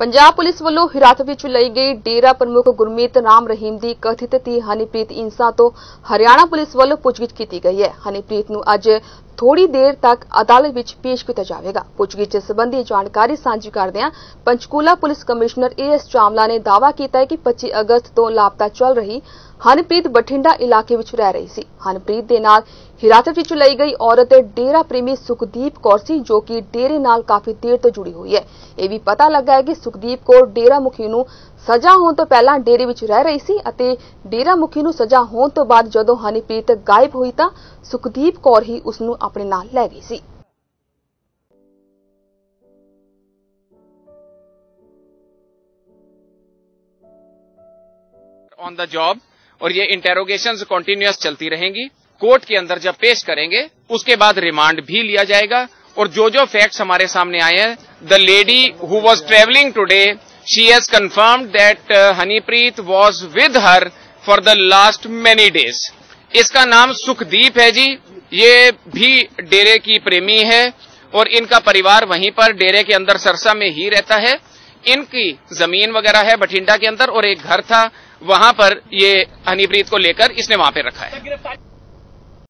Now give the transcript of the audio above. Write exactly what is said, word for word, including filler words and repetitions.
Punjab police वालों हिरासत ਵਿੱਚ ਲਈ ਗਈ डेरा प्रमुख गुरमीत राम रहीम की कथित धी हनीप्रीत इंसा तो हरियाणा पुलिस वालों पूछगिछ की गई है। हनीप्रीत नूं अज थोड़ी देर तक अदालत विच पेश किया जाएगा। पूछगिछ संबंधी जानकारी सांझी करदियां Panchkula police commissioner A S Chawla ने दावा किया कि पच्चीस अगस्त तो लापता चल रही हनीप्रीत बठिंडा इलाके विच रह रही सी। हनीप्रीत दे नाल हिरासत विच लई गई औरत डेरा प्रेमी सुखदीप कौर सी जो कि डेरे नाल काफी देर तो जुड़ी हुई है। यह भी पता लगा है कि सुखदीप कौर डेरा मुखी नूं सजा होने तो पहला डेरे विच रह रही सी अते डेरा मुखी नूं सजा होने तो बाद जदों हनीप्रीत गायब हुई तां सुखदीप कौर ही उस नूं अपने नाल लै गई सी। ऑन द जॉब और ये इंटेरोगेशंस कंटिन्यूअस चलती रहेंगी। कोर्ट के अंदर जब पेश करेंगे उसके बाद रिमांड भी लिया जाएगा और जो जो फैक्ट्स हमारे सामने आए हैं, the lady who was travelling today she has confirmed that Honeypreet was with her for the last many days. इसका नाम सुखदीप है जी, ये भी डेरे की प्रेमी है और इनका परिवार वहीं पर डेरे के अंदर सरसा में ही रहता है। इनकी जमीन वगैरह है बठिंडा के अंदर और एक घर था वहां पर ये हनीप्रीत को लेकर इसने वहां पे रखा है।